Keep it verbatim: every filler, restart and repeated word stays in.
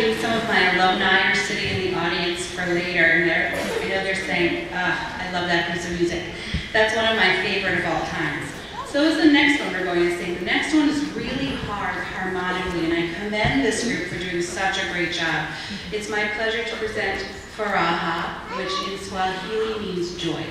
hoping some of my alumni are sitting in the audience for later, and they're, I know they're saying, ah, I love that piece of music. That's one of my favorite of all times. So is the next one we're going to sing. The next one is really hard harmonically, and I commend this group for doing such a great job. It's my pleasure to present Faraha, which in Swahili means joy.